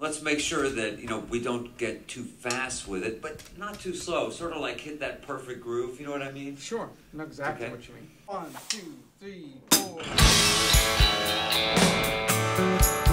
Let's make sure that, you know, we don't get too fast with it, but not too slow. Sort of like hit that perfect groove, you know what I mean? Sure, I know exactly okay. What you mean. 1, 2, 3, 4.